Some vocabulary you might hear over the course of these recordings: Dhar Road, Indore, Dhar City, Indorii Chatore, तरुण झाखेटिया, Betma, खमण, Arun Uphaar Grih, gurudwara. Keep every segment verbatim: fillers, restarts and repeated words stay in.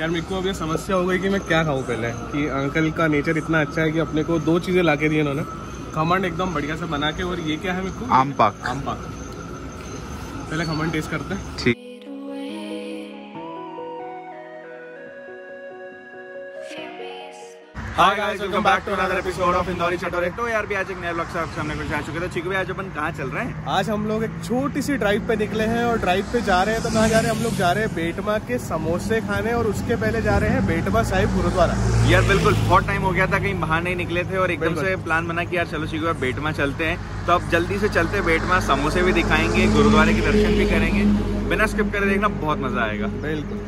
यार मेरे को अब ये समस्या हो गई कि मैं क्या खाऊँ पहले, कि अंकल का नेचर इतना अच्छा है कि अपने को दो चीज़ें ला के दी इन्होंने, खमंड एकदम बढ़िया से बना के, और ये क्या है मेरे को आम पाक। आम पाक पहले खमंड टेस्ट करते हैं। ठीक। Hi guys, welcome back to another episode of Indori Chatore. तो यार भी आज एक नया व्लॉग से आपके सामने कुछ आ चुके थे। चिकू भाई, आज अपन कहाँ चल रहे हैं? आज हम लोग एक छोटी सी ड्राइव पे निकले हैं और ड्राइव पे जा रहे हैं। तो कहाँ जा रहे हैं हम लोग? जा रहे हैं बेटमा के समोसे खाने, और उसके पहले जा रहे हैं बेटमा साहिब गुरुद्वारा। यार बिल्कुल, बहुत टाइम हो गया था, कहीं बाहर नहीं निकले थे और एकदम से प्लान बना कि यार चलो चिकू भाई बेटमा चलते हैं। तो अब जल्दी से चलते हैं बेटमा, समोसे भी दिखाएंगे, गुरुद्वारे के दर्शन भी करेंगे। बिना स्किप करे देखना, बहुत मजा आएगा। बिल्कुल।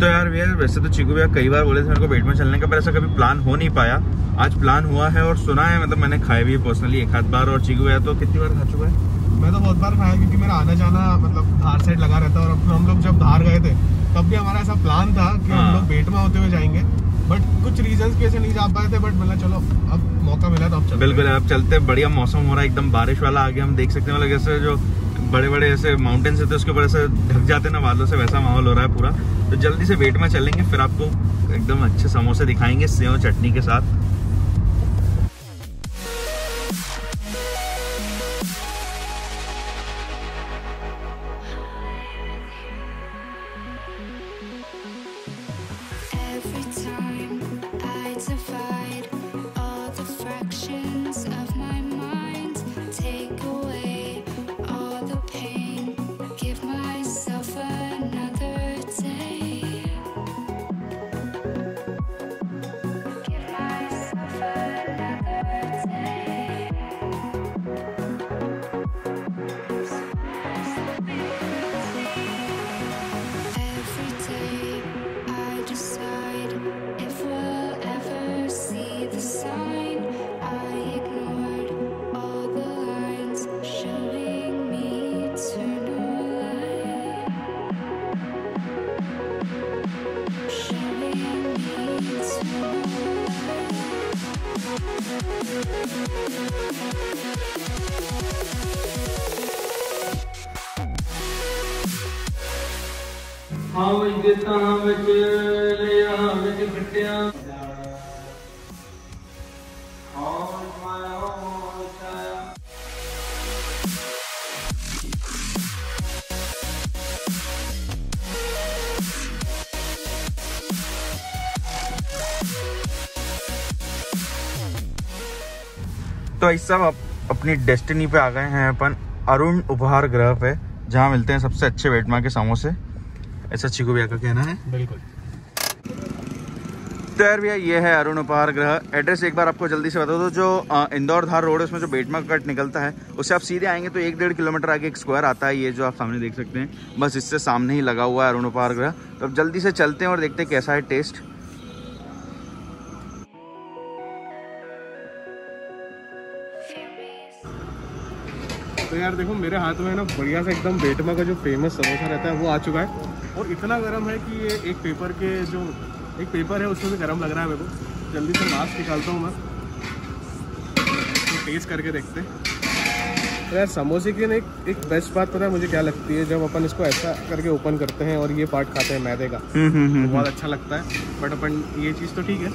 तो यार भैया, वैसे तो चिकू भैया कई बार बोले थे मेरे को बेटमा चलने का, पर ऐसा कभी प्लान हो नहीं पाया। आज प्लान हुआ है और सुना है, मतलब मैंने खाए भी पर्सनली एक आध बार। और चिकू भैया तो कितनी बार खा चुका है? मैं तो बहुत बार खाया, क्योंकि मेरा आना जाना मतलब धार साइड लगा रहता है। और हम लोग जब धार गए थे तब भी हमारा ऐसा प्लान था कि हम लोग बेटमा होते हुए जाएंगे, बट कुछ रीजंस की वजह से नहीं जा पाए थे। बट मतलब चलो अब मौका मिला तो अब चलते। बिल्कुल, अब चलते। बढ़िया मौसम हो रहा है, एकदम बारिश वाला। आगे हम देख सकते हैं, मतलब जैसे जो बड़े बड़े ऐसे माउंटेन्स होते हैं उसके ऊपर ऐसे ढक जाते हैं ना बादलों से, वैसा माहौल हो रहा है पूरा। तो जल्दी से बेटमा चलेंगे, फिर आपको एकदम अच्छे समोसे दिखाएंगे सेव चटनी के साथ। तो भाई साहब, आप अपनी डेस्टिनी पे आ गए हैं अपन, अरुण उपहार ग्रह पे, जहाँ मिलते हैं सबसे अच्छे बेटमा के समोसे, ऐसा चिकू भैया का कहना है। बिल्कुल। तो यार भैया, ये है अरुण उपहार ग्रह। एड्रेस एक बार आपको जल्दी से बता दो। जो इंदौर धार रोड है उसमें जो बेटमा कट निकलता है उससे आप सीधे आएंगे तो एक डेढ़ किलोमीटर आगे एक स्क्वायर आता है, ये जो आप सामने देख सकते हैं, बस इससे सामने ही लगा हुआ है अरुण उपहार ग्रह। तो अब जल्दी से चलते हैं और देखते हैं कैसा है टेस्ट। तो यार देखो, मेरे हाथ में ना बढ़िया से एकदम बेटमा का जो फेमस समोसा रहता है वो आ चुका है, और इतना गर्म है कि ये एक पेपर के जो एक पेपर है उसमें भी गर्म लग रहा है मेरे को। जल्दी से मास्क निकालता हूँ मैं, तो टेस्ट करके देखते हैं। तो यार समोसे की ना एक एक बेस्ट बात पता है मुझे क्या लगती है, जब अपन इसको ऐसा करके ओपन करते हैं और ये पार्ट खाते हैं मैदे का, तो बहुत अच्छा लगता है। बट अपन ये चीज़ तो ठीक है,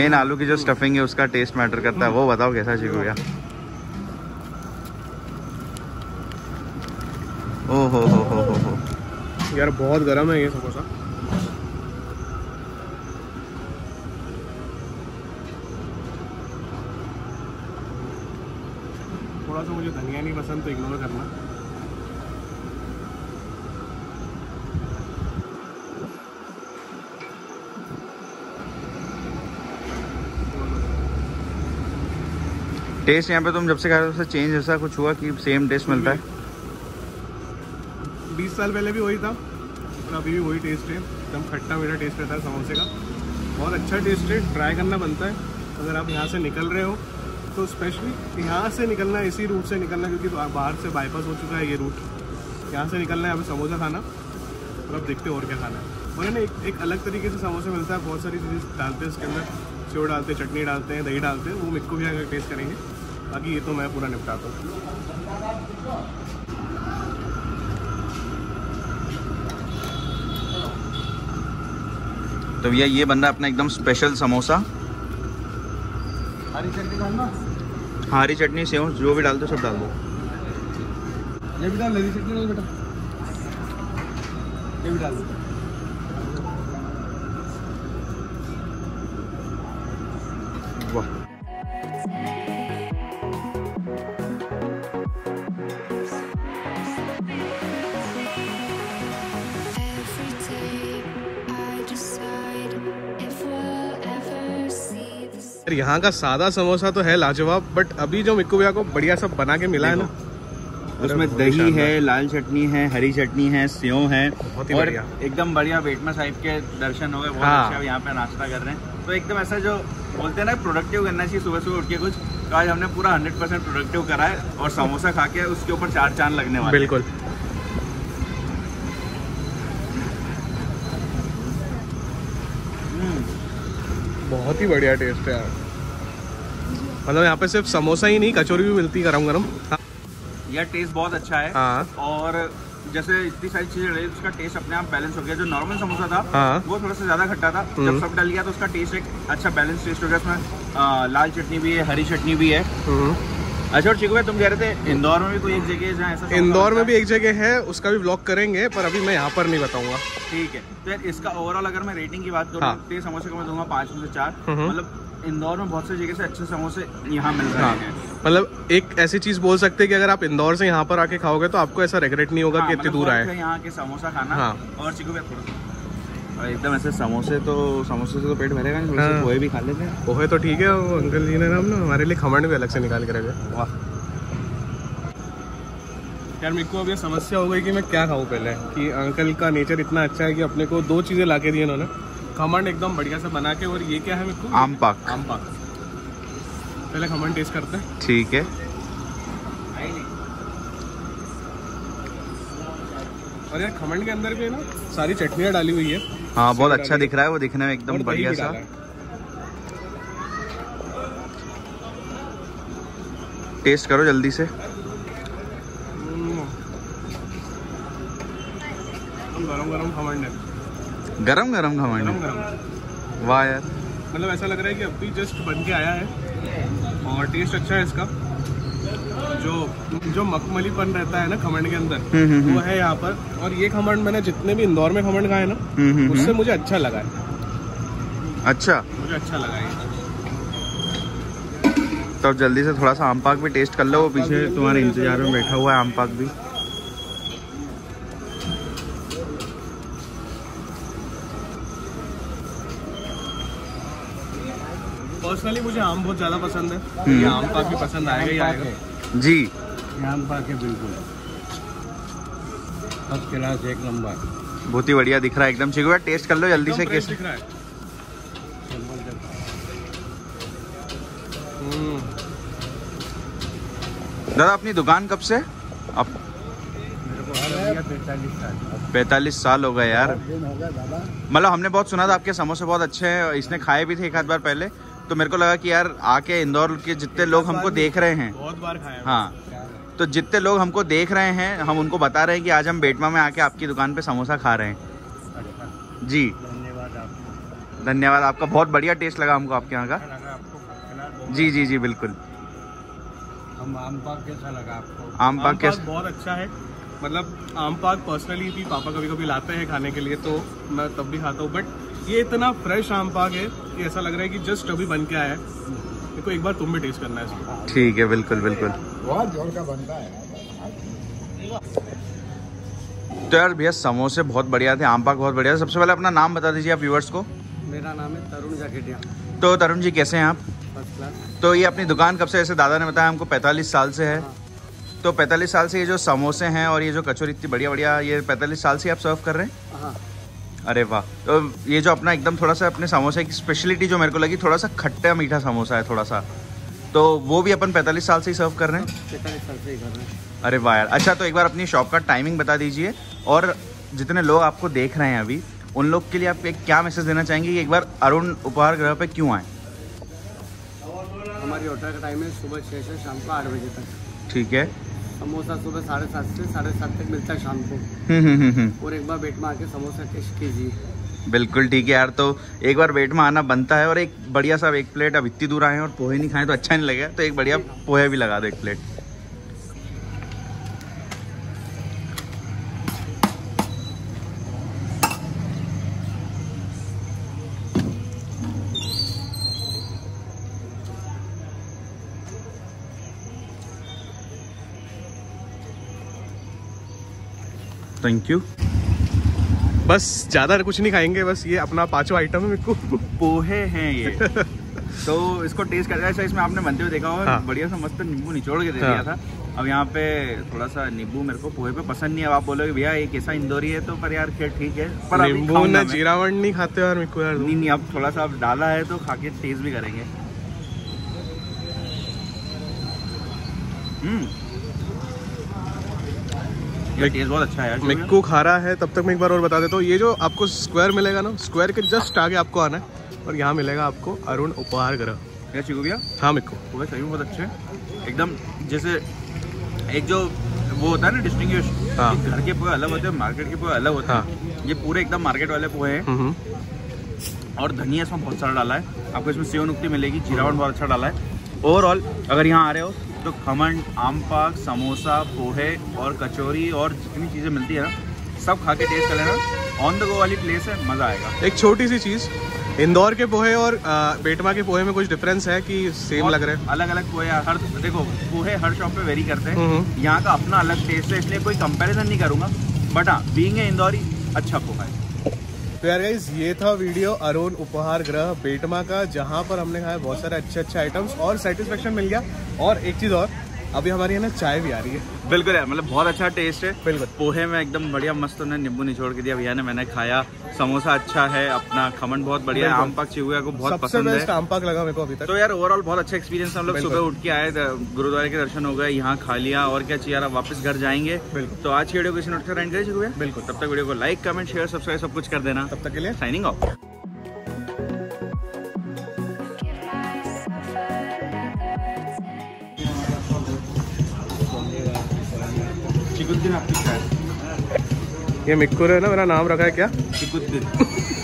मेन आलू की जो स्टफिंग है उसका टेस्ट मैटर करता है। वो बताओ कैसा चीज़ हो गया? ओ हो हो हो हो यार, बहुत गर्म है ये समोसा। थोड़ा सा मुझे धनिया नहीं पसंद तो इग्नोर करना। टेस्ट यहाँ पे तुम जब से खा रहे हो उससे चेंज ऐसा कुछ हुआ कि सेम टेस्ट मिलता है? बीस साल पहले भी वही था और अभी भी वही टेस्ट है, एकदम खट्टा मीठा टेस्ट रहता है समोसे का। बहुत अच्छा टेस्ट है, ट्राई करना बनता है। अगर आप यहाँ से निकल रहे हो तो स्पेशली यहाँ से निकलना है, इसी रूट से निकलना है, क्योंकि बाहर से बाईपास हो चुका है ये रूट। यहाँ से निकलना है, अभी समोसा खाना और अब देखते हो और क्या खाना है। मगर ना एक, एक अलग तरीके से समोसा मिलता है, बहुत सारी चीज़ें डालते हैं इसके अंदर, सेव डालते हैं, चटनी डालते हैं, दही डालते हैं, वो मिक्को भी आकर टेस्ट करेंगे। बाकी ये तो मैं पूरा निपटाता हूँ। तो भैया ये बन रहा है अपना एकदम स्पेशल समोसा, हरी चटनी डालना, हरी चटनी सेव जो भी डाल दो सब डाल दो। ये भी डाल, हरी चटनी डाल बेटा, ये भी डाल। वाह, यहाँ का सादा समोसा तो है लाजवाब, बट अभी जो मिक्कू भैया को बढ़िया सब बना के मिला है ना, उसमें दही है, लाल चटनी है, हरी चटनी है, सेव है, बहुत ही बढ़िया, एकदम बढ़िया। बेटमा साहिब के दर्शन हो गए, बहुत अच्छा यहाँ पे नाश्ता कर रहे हैं। तो एकदम ऐसा जो बोलते हैं ना, प्रोडक्टिव करना चाहिए सुबह सुबह उठ के कुछ, तो आज हमने पूरा हंड्रेड परसेंट प्रोडक्टिव करा है और समोसा खा के उसके ऊपर चार चांद लगने वाले। बिल्कुल, बहुत ही बढ़िया टेस्ट है यार। मतलब यहाँ पे सिर्फ समोसा ही नहीं, कचौरी भी मिलती गरम गरम। यह टेस्ट बहुत अच्छा है। हाँ। और जैसे इतनी सारी चीजें रही, उसका टेस्ट अपने आप बैलेंस हो गया। जो नॉर्मल समोसा था, हाँ, वो थोड़ा सा ज्यादा खट्टा था, जब सब डल गया तो उसका टेस्ट एक अच्छा बैलेंस टेस्ट हो गया। उसमें आ, लाल चटनी भी है, हरी चटनी भी है। अच्छा, और चिकू भाई तुम कह रहे थे इंदौर में भी कोई एक जगह है जहाँ ऐसा? इंदौर में भी एक जगह है, उसका भी ब्लॉग करेंगे, पर अभी मैं यहाँ पर नहीं बताऊंगा। ठीक है। तो यार इसका ओवरऑल अगर मैं रेटिंग की बात करूँ, हाँ, समोसे को मैं दूंगा पाँच में से चार। मतलब इंदौर में बहुत सी जगह से अच्छे समोसे यहाँ मिल रहे हैं। मतलब एक ऐसी चीज बोल सकते हैं कि अगर आप इंदौर से यहाँ पर आके खाओगे तो आपको ऐसा रिग्रेट नहीं होगा, हाँ, कि इतनी दूर आए यहाँ के समोसा खाना। हाँ। और चिकू भाई थोड़ा एकदम ऐसे समोसे, तो समोसे से तो पेट भरेगा नहीं, पोहे भी खा लेते हैं। पोहे तो ठीक है, वो अंकल जी ने ना हमारे लिए खमण भी अलग से निकाल के रखे। वाह यार, मेरे को अब ये समस्या हो गई कि मैं क्या खाऊं पहले, कि अंकल का नेचर इतना अच्छा है कि अपने को दो चीज़ें ला के दी इन्होंने, खमण एकदम बढ़िया से बना के, और ये क्या है मेरे को, आम पाक। आम पाक पहले खमण टेस्ट करते हैं। ठीक है, और यार खमण के अंदर भी है ना सारी चटनियाँ डाली हुई है। हाँ, बहुत अच्छा दिख रहा है वो, दिखने में एकदम बढ़िया सा। टेस्ट करो जल्दी से। गरम गरम खमंड है, गरम गरम खमंड है। वाह यार, मतलब ऐसा लग रहा है कि अभी जस्ट बन के आया है, और टेस्ट अच्छा है इसका। जो जो मखमलीपन रहता है ना खमंड के अंदर, वो है यहाँ पर। और ये खमंड मैंने जितने भी इंदौर में खमंड खाए ना, उससे मुझे अच्छा लगा है। अच्छा, मुझे अच्छा लगा है। तो जल्दी से थोड़ा सा आम पाक भी टेस्ट कर लो, वो पीछे तुम्हारे इंतजार में बैठा हुआ है। आम पाक भी पर्सनली मुझे आम बहुत ज़्यादा पसंद है, ये आम पाक भी पसंद आएगा ही आएगा जी। आम पाक है बिल्कुल, फर्स्ट क्लास, एक नंबर, बहुत ही बढ़िया दिख रहा है एकदम। चिकू भाई टेस्ट कर लो जल्दी से, कैसे दिख रहा है? दादा अपनी दुकान कब से? आप पैंतालीस साल हो गए यार। मतलब हमने बहुत सुना था आपके समोसे बहुत अच्छे हैं, इसने खाए भी थे एक आध बार पहले, तो मेरे को लगा कि यार आके इंदौर के जितने लोग हमको देख रहे हैं, बहुत बार खाए हैं। हाँ, तो जितने लोग हमको देख रहे हैं, हम उनको बता रहे हैं कि आज हम बेटमा में आके आपकी दुकान पे समोसा खा रहे हैं जी। धन्यवाद आपका, धन्यवाद आपका, बहुत बढ़िया टेस्ट लगा हमको आपके यहाँ का। जी जी जी बिल्कुल। आम पाक कैसा लगा आपको? आम पाक कैसा? बहुत अच्छा है। मतलब आम पाक पर्सनली भी पापा कभी कभी लाते हैं खाने के लिए, तो मैं तब भी खाता हूँ, बट ये इतना फ्रेश आम पाक है कि ऐसा लग रहा है कि जस्ट अभी बन के आया है। देखो, एक बार तुम भी टेस्ट करना है इसको। ठीक है, बिल्कुल बिल्कुल। बहुत जोर का बनता है। तो यार भैया समोसे बहुत बढ़िया थे, आम पाक बहुत बढ़िया। सबसे पहले अपना नाम बता दीजिए आप व्यूअर्स को। मेरा नाम है तरुण झाखेटिया। तो तरुण जी कैसे हैं आप? First class. तो ये अपनी दुकान कब से, जैसे दादा ने बताया हमको पैंतालीस साल से है, तो पैंतालीस साल से ये जो समोसे हैं और ये जो कचौरी इतनी बढ़िया बढ़िया, ये पैंतालीस साल से आप सर्व कर रहे हैं? हाँ। अरे वाह। तो ये जो अपना एकदम थोड़ा सा अपने समोसे की स्पेशलिटी जो मेरे को लगी, थोड़ा सा खट्टा मीठा समोसा है थोड़ा सा, तो वो भी अपन पैंतालीस साल से ही सर्व कर रहे हैं। पैंतालीस साल से ही कर रहे हैं। अरे वाह यार। अच्छा तो एक बार अपनी शॉप का टाइमिंग बता दीजिए, और जितने लोग आपको देख रहे हैं अभी उन लोग के लिए आप एक क्या मैसेज देना चाहेंगे कि एक बार अरुण उपहार गृह पे क्यों आए? हमारी होटल का टाइम है सुबह छः से शाम को आठ बजे तक। ठीक है। समोसा सुबह साढ़े सात से साढ़े सात तक मिलता है शाम को, और एक बार बेटमा आके समोसा टेस्ट कीजिए। बिल्कुल ठीक है यार। तो एक बार बेटमा आना बनता है। और एक बढ़िया सा एक प्लेट, अब इतनी दूर आए हैं और पोहे नहीं खाएं तो अच्छा नहीं लगेगा, तो एक बढ़िया पोहे भी लगा दो एक प्लेट। Thank you. बस ज़्यादा कुछ नहीं खाएंगे, बस ये अपना पांचवा आइटम है। मेरे को पोहे हैं ये तो इसको टेस्ट कर रहा है। इसमें आपने बनते हुए देखा होगा। हाँ। बढ़िया सा मस्त नींबू निचोड़ के दे दिया। हाँ। था। अब यहाँ पे थोड़ा सा नींबू मेरे को पोहे पे पसंद नहीं है। अब आप बोलोगे भैया ये कैसा इंदौरी है, तो पर यार खैर ठीक है, पर नींबू ना जीरावण नहीं खाते यार मेरे को यार। नहीं नहीं, अब थोड़ा सा आप डाला है तो खा के टेस्ट भी करेंगे। ये टेस्ट बहुत अच्छा है यार। मिक्कू खा रहा है, तब तक मैं एक बार और बता देता हूँ। ये जो आपको स्क्वायर मिलेगा ना, स्क्वायर के जस्ट आगे आपको आना है और यहाँ मिलेगा आपको अरुण उपहार गृह। चिकू भैया। हाँ मिक्कू वो सही बहुत अच्छे हैं एकदम। जैसे एक जो वो होता है ना डिस्टिंग्विश, घर के पोहे अलग होते हैं, मार्केट के पोहे अलग होते हैं। ये पूरे एकदम मार्केट वाले पोहे हैं, और धनिया इसमें बहुत सारा डाला है। आपको इसमें सेवन उक्ति मिलेगी, जीरावन बहुत अच्छा डाला है। ओवरऑल अगर यहाँ आ रहे हो तो खमन, आम पाक, समोसा, पोहे और कचौरी और जितनी चीज़ें मिलती है ना, सब खा के टेस्ट कर लेना। ऑन द गो वाली प्लेस है, मज़ा आएगा। एक छोटी सी चीज़, इंदौर के पोहे और बेटमा के पोहे में कुछ डिफरेंस है कि सेम लग रहे हैं? अलग अलग पोहे हर, देखो पोहे हर शॉप पे वेरी करते हैं। यहाँ का अपना अलग टेस्ट है, इसलिए कोई कंपेरिजन नहीं करूँगा, बट हाँ बीइंग ए इंदौरी अच्छा पोहा है। तो यार गाइस ये था वीडियो अरुण उपहार गृह बेटमा का, जहाँ पर हमने खाया बहुत सारे अच्छे अच्छे आइटम्स और सेटिस्फेक्शन मिल गया। और एक चीज़ और, अभी हमारी है ना चाय भी आ रही है। बिल्कुल यार, मतलब बहुत अच्छा टेस्ट है। बिल्कुल पोहे में एकदम बढ़िया मस्त उन्हें नींबू निचोड़ के दिया भैया ने, मैंने खाया। समोसा अच्छा है, अपना खमन बहुत बढ़िया है, आम पाक चिवया को बहुत पसंद है, आम पाक लगा मेरे को अभी तक। तो यार ओवरऑल बहुत अच्छा एक्सपीरियंस। हम लोग सुबह उठ के आए, गुरुद्वारे के दर्शन हो गए, यहाँ खा लिया और क्या चाहिए, वापस घर जाएंगे। तो आज की वीडियो को इसी नोट पर एंड करेंगे। बिल्कुल तब तक वीडियो को लाइक, कमेंट, शेयर, सब्सक्राइब सब कुछ कर देना। तब तक के लिए साइनिंग ऑफ। ये मिक्कुर है ना, मेरा नाम रखा है क्या? चिकुद्दीन।